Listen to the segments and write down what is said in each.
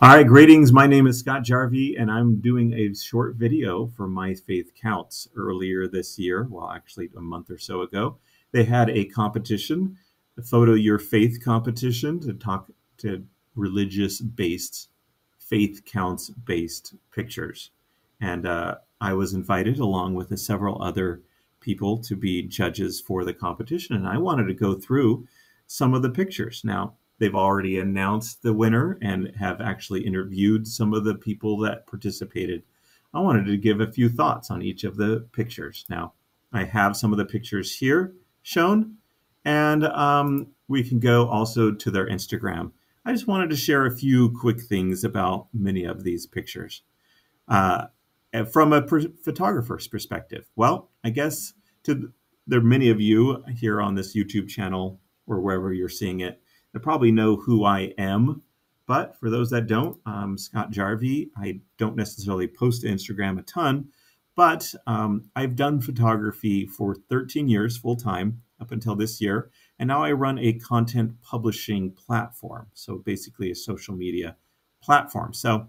All right, greetings. My name is Scott Jarvie, and I'm doing a short video for My Faith Counts. Earlier this year, well, actually a month or so ago, they had a competition, the Photo Your Faith competition, to talk to religious-based, faith counts-based pictures. And I was invited, along with several other people, to be judges for the competition, and I wanted to go through some of the pictures. Now, they've already announced the winner and have actually interviewed some of the people that participated. I wanted to give a few thoughts on each of the pictures. Now, I have some of the pictures here shown, and we can go also to their Instagram. I just wanted to share a few quick things about many of these pictures. From a photographer's perspective, well, I guess there are many of you here on this YouTube channel or wherever you're seeing it, I probably know who I am, but for those that don't, I'm Scott Jarvie. I don't necessarily post to Instagram a ton, but I've done photography for 13 years full-time up until this year, and now I run a content publishing platform, so basically a social media platform. So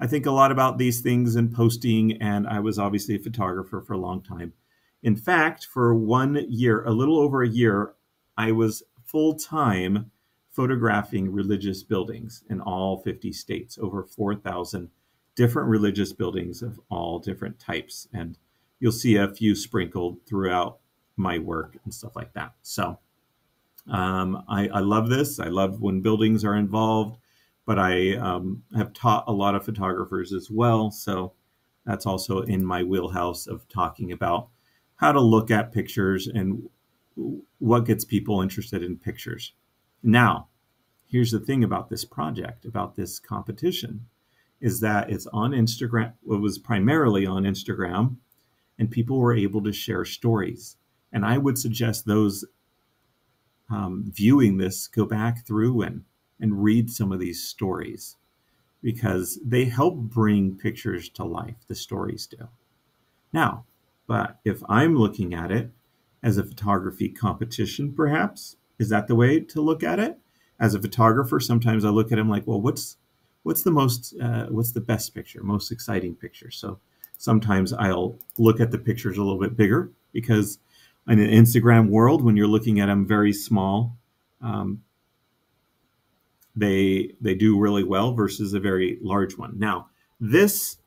I think a lot about these things and posting, and I was obviously a photographer for a long time. In fact, for 1 year, a little over a year, I was full-time photographing religious buildings in all 50 states, over 4,000 different religious buildings of all different types. And you'll see a few sprinkled throughout my work and stuff like that. So I love this. I love when buildings are involved, but I have taught a lot of photographers as well. So that's also in my wheelhouse of talking about how to look at pictures and what gets people interested in pictures. Now, here's the thing about this project, about this competition, is that it's on Instagram. It was primarily on Instagram, and people were able to share stories. And I would suggest those viewing this go back through and read some of these stories, because they help bring pictures to life, the stories do. Now, but if I'm looking at it as a photography competition, perhaps, is that the way to look at it? As a photographer, sometimes I look at them like, well, what's the best picture, most exciting picture? So sometimes I'll look at the pictures a little bit bigger, because in an Instagram world, when you're looking at them very small, they do really well versus a very large one. Now, this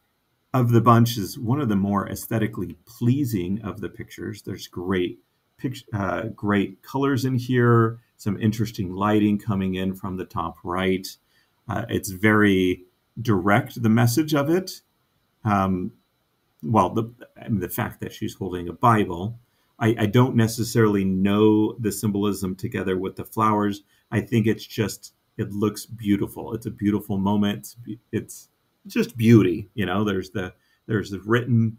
of the bunch is one of the more aesthetically pleasing of the pictures. There's great colors in here, some interesting lighting coming in from the top right. It's very direct, the message of it. Well, the fact that she's holding a Bible, I don't necessarily know the symbolism together with the flowers. I think it's just, it looks beautiful. It's a beautiful moment. It's just beauty, you know. There's the written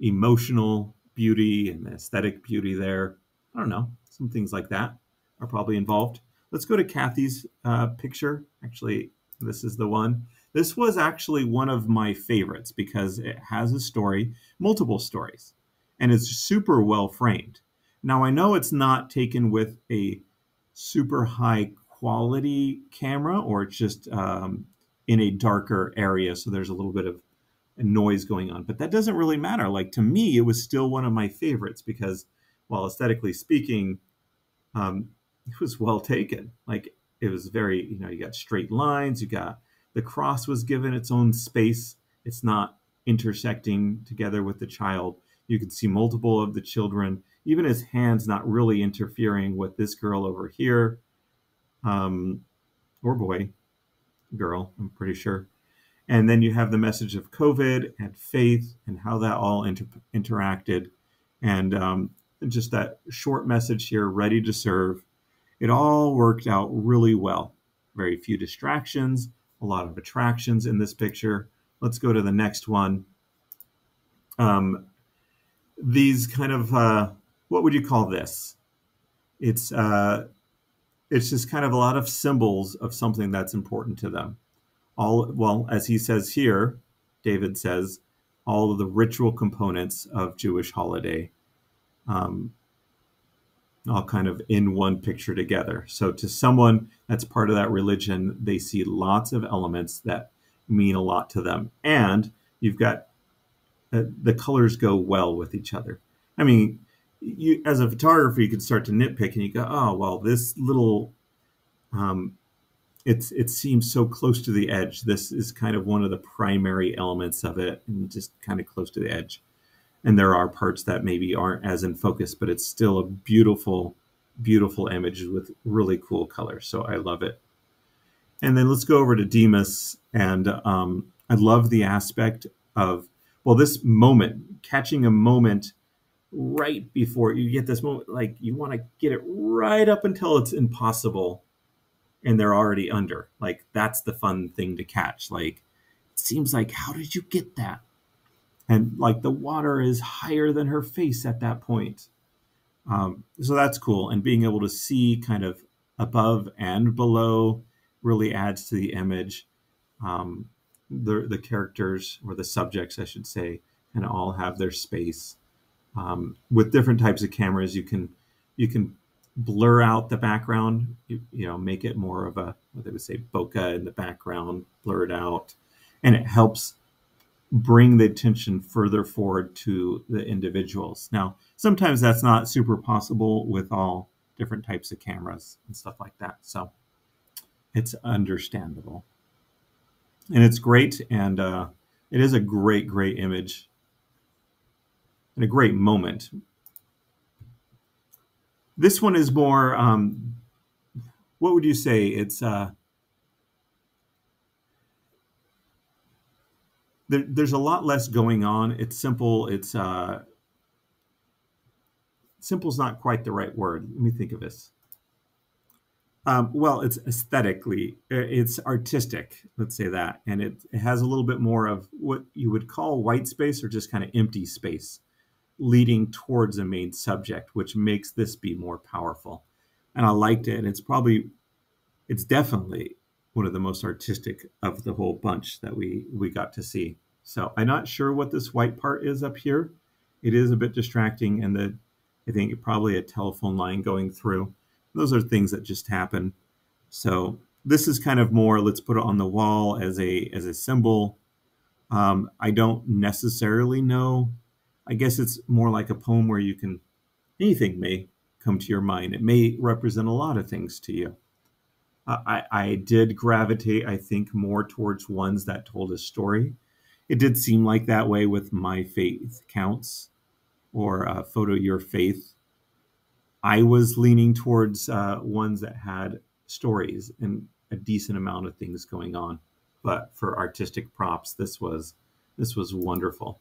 emotional beauty and aesthetic beauty there. I don't know. Some things like that are probably involved. Let's go to Kathy's picture. Actually, this is the one. This was actually one of my favorites because it has a story, multiple stories, and it's super well framed. Now, I know it's not taken with a super high quality camera, or it's just in a darker area, so there's a little bit of noise going on, but that doesn't really matter. Like, to me, it was still one of my favorites because, while aesthetically speaking, it was well taken. Like, it was very, you know, you got straight lines, you got the cross was given its own space. It's not intersecting together with the child. You can see multiple of the children, even his hands not really interfering with this girl over here, or boy, girl, I'm pretty sure. And then you have the message of COVID and faith and how that all interacted. And just that short message here, ready to serve. It all worked out really well. Very few distractions, a lot of attractions in this picture. Let's go to the next one. These kind of, what would you call this? It's just kind of a lot of symbols of something that's important to them. All, well, as he says here, David says, all of the ritual components of Jewish holiday. all kind of in one picture together. So to someone that's part of that religion, they see lots of elements that mean a lot to them. And you've got the colors go well with each other. I mean, you as a photographer, you can start to nitpick and you go, oh, well, this little, it seems so close to the edge. This is kind of one of the primary elements of it and just kind of close to the edge. And there are parts that maybe aren't as in focus, but it's still a beautiful, beautiful image with really cool colors. So I love it. And then let's go over to Demas. And I love the aspect of, well, this moment, catching a moment right before you get this moment, like you want to get it right up until it's impossible. And they're already under, like, that's the fun thing to catch. Like, it seems like, how did you get that? And like the water is higher than her face at that point. So that's cool. And being able to see kind of above and below really adds to the image. The characters, or the subjects, I should say, and all have their space. With different types of cameras, you can blur out the background, you know, make it more of a, what they would say, bokeh in the background, blurred out. And it helps bring the attention further forward to the individuals. Now, sometimes that's not super possible with all different types of cameras and stuff like that. So it's understandable. And it's great. And it is a great, great image and a great moment. This one is more, what would you say? It's, there's a lot less going on. It's simple. It's simple's not quite the right word. Let me think of this. Well, it's aesthetically, it's artistic, let's say that. And it has a little bit more of what you would call white space, or just kind of empty space leading towards a main subject, which makes this be more powerful. And I liked it. And it's definitely one of the most artistic of the whole bunch that we got to see. So I'm not sure what this white part is up here. It is a bit distracting. And I think probably a telephone line going through. Those are things that just happen. So this is kind of more, let's put it on the wall as a symbol. I don't necessarily know. I guess it's more like a poem where you can, anything may come to your mind. It may represent a lot of things to you. I did gravitate, I think, more towards ones that told a story. It did seem like that way with My Faith Counts, or Photo Your Faith. I was leaning towards ones that had stories and a decent amount of things going on. But for artistic props, this was wonderful.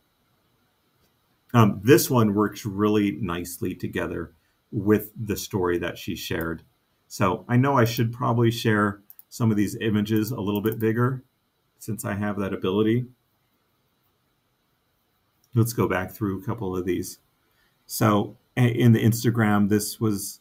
This one works really nicely together with the story that she shared. So I know I should probably share some of these images a little bit bigger since I have that ability. Let's go back through a couple of these. So in the Instagram, this was,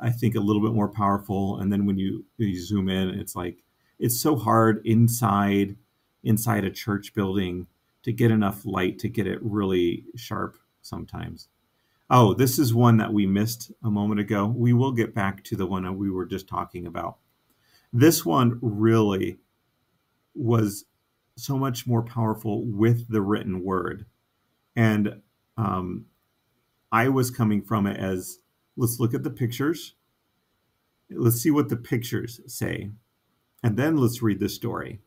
I think, a little bit more powerful. And then when you zoom in, it's like, it's so hard inside a church building to get enough light to get it really sharp sometimes. Oh, this is one that we missed a moment ago. We will get back to the one we were just talking about. This one really was so much more powerful with the written word. And I was coming from it as, let's look at the pictures. Let's see what the pictures say. And then let's read the story.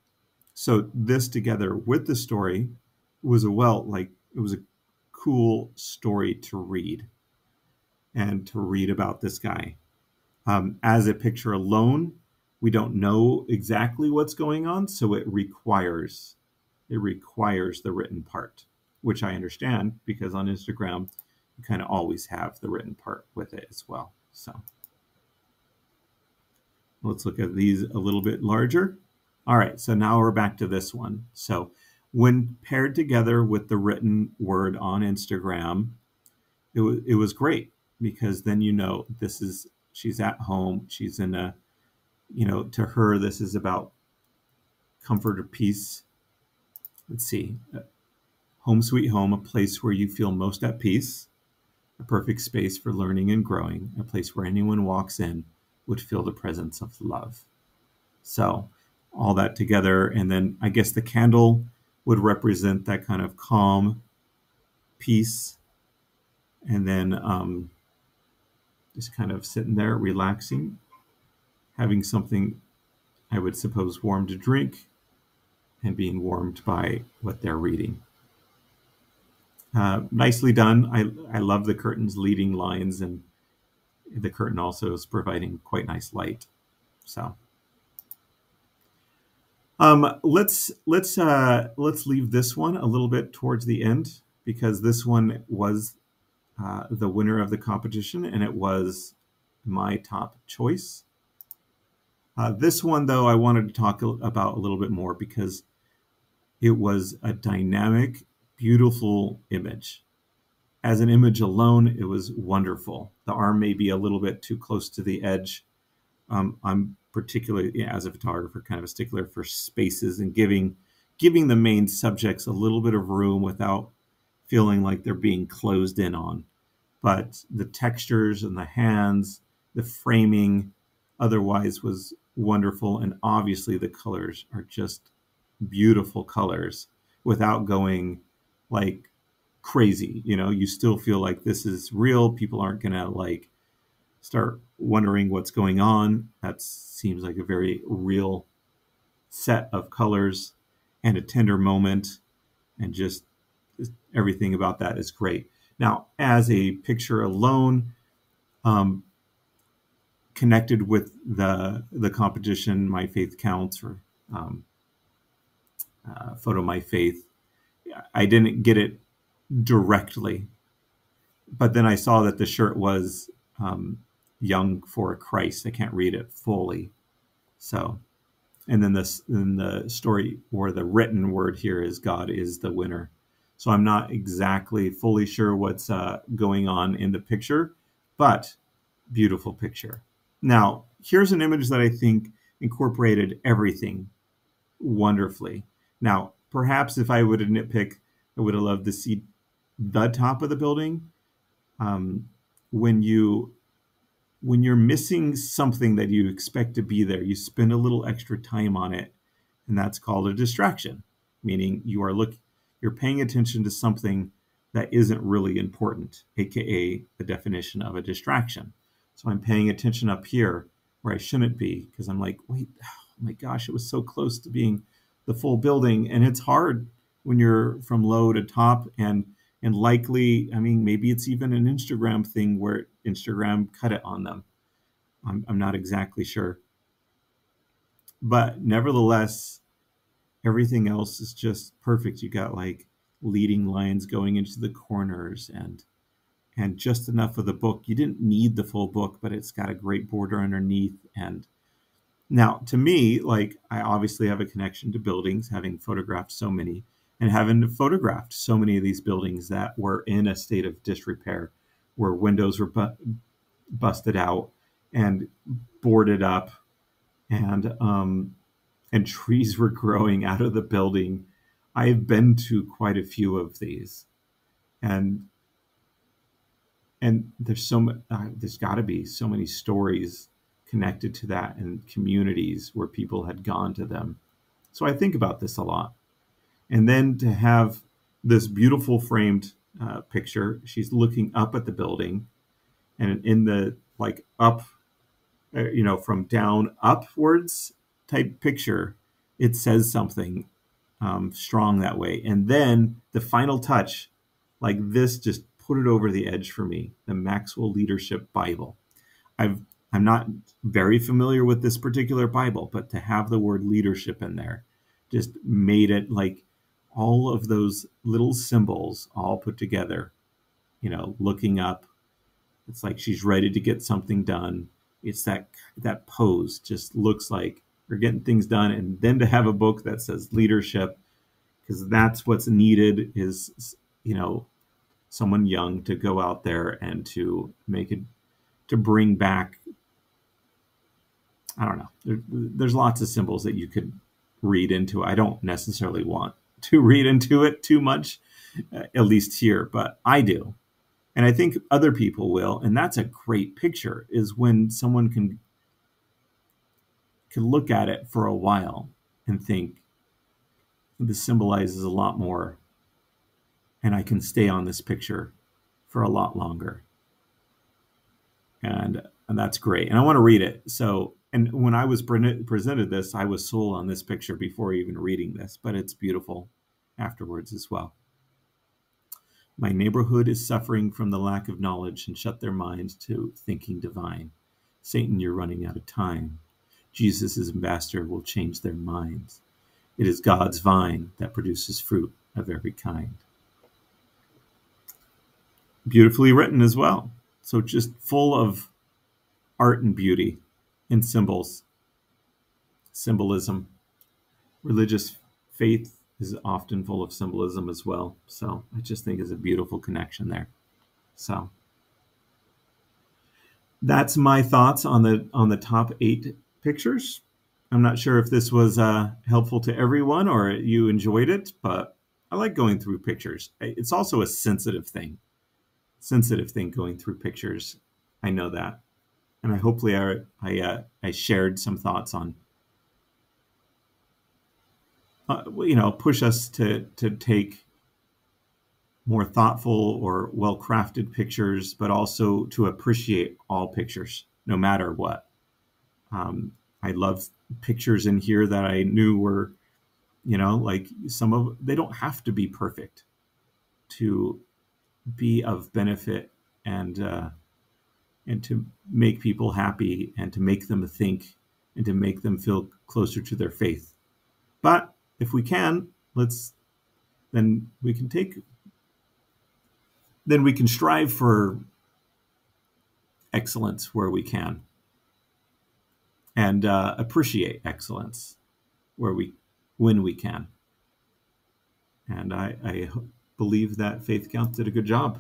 So this together with the story was a cool story to read, and to read about this guy. As a picture alone, we don't know exactly what's going on. So it requires the written part, which I understand, because on Instagram, you kind of always have the written part with it as well. So let's look at these a little bit larger. All right, so now we're back to this one. So when paired together with the written word on Instagram, it was great, because then, you know, she's at home, she's in a, you know, to her, this is about comfort or peace. Let's see, home sweet home, a place where you feel most at peace. a perfect space for learning and growing, a place where anyone walks in would feel the presence of love. So all that together, and then I guess the candle would represent that kind of calm peace, and then just kind of sitting there relaxing, having something I would suppose warm to drink, and being warmed by what they're reading. Nicely done. I love the curtains leading lines, and the curtain also is providing quite nice light. So let's leave this one a little bit towards the end, because this one was the winner of the competition, and it was my top choice. This one, though, I wanted to talk about a little bit more because it was a dynamic, beautiful image. As an image alone, it was wonderful. The arm may be a little bit too close to the edge. I'm particularly, as a photographer, kind of a stickler for spaces and giving the main subjects a little bit of room without feeling like they're being closed in on. But the textures and the hands, the framing, otherwise was wonderful, and obviously the colors are just beautiful colors without going like crazy. You know, you still feel like this is real. People aren't gonna like start wondering what's going on. That seems like a very real set of colors and a tender moment, and just everything about that is great. Now, as a picture alone, connected with the competition, My Faith Counts, or Photo My Faith, I didn't get it directly, but then I saw that the shirt was Young for Christ. I can't read it fully, so. And then the story, or the written word here, is God is the winner. So I'm not exactly fully sure what's going on in the picture, but beautiful picture. Now, here's an image that I think incorporated everything wonderfully. Now, perhaps if I would have nitpicked, I would have loved to see the top of the building. When you're missing something that you expect to be there, you spend a little extra time on it, and that's called a distraction, meaning you're paying attention to something that isn't really important, aka the definition of a distraction. So I'm paying attention up here where I shouldn't be, because I'm like, wait, oh my gosh, it was so close to being the full building. And it's hard when you're from low to top, and likely, I mean, maybe it's even an Instagram thing where Instagram cut it on them. I'm not exactly sure. But nevertheless, everything else is just perfect. You got like leading lines going into the corners, and just enough of the book. You didn't need the full book, but it's got a great border underneath. And now, to me, like, I obviously have a connection to buildings, having photographed so many, and having photographed so many of these buildings that were in a state of disrepair, where windows were busted out and boarded up, and trees were growing out of the building. I've been to quite a few of these, and there's there's got to be so many stories connected to that, and communities where people had gone to them. So I think about this a lot. And then to have this beautiful framed picture, she's looking up at the building, and in the like up, you know, from down upwards type picture, it says something strong that way. And then the final touch, like this, just put it over the edge for me, the Maxwell Leadership Bible. I'm not very familiar with this particular Bible, but to have the word leadership in there just made it like all of those little symbols all put together, you know, looking up. It's like she's ready to get something done. It's that pose just looks like we're getting things done. And then to have a book that says leadership, because that's what's needed, is, you know, someone young to go out there and to make it, to bring back, I don't know. There's lots of symbols that you could read into. I don't necessarily want to read into it too much, at least here, but I do. And I think other people will. And that's a great picture, is when someone can look at it for a while and think, this symbolizes a lot more, and I can stay on this picture for a lot longer. And that's great. And I want to read it. So, and when I was presented this, I was sold on this picture before even reading this, but it's beautiful afterwards as well. My neighborhood is suffering from the lack of knowledge and shut their minds to thinking divine. Satan, you're running out of time. Jesus' ambassador will change their minds. It is God's vine that produces fruit of every kind. Beautifully written as well. So just full of art and beauty and symbols, symbolism. Religious faith is often full of symbolism as well. So I just think it's a beautiful connection there. So that's my thoughts on the top 8 pictures. I'm not sure if this was helpful to everyone or you enjoyed it, but I like going through pictures. It's also a sensitive thing going through pictures. I know that. And I hopefully I shared some thoughts on, you know, push us to take more thoughtful or well-crafted pictures, but also to appreciate all pictures, no matter what. I love pictures in here that I knew were, you know, like they don't have to be perfect to be of benefit and to make people happy and to make them think and to make them feel closer to their faith. But if we can, then we can strive for excellence where we can. And appreciate excellence when we can. And I believe that Faith Counts did a good job.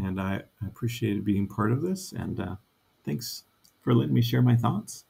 And I appreciated being part of this. And thanks for letting me share my thoughts.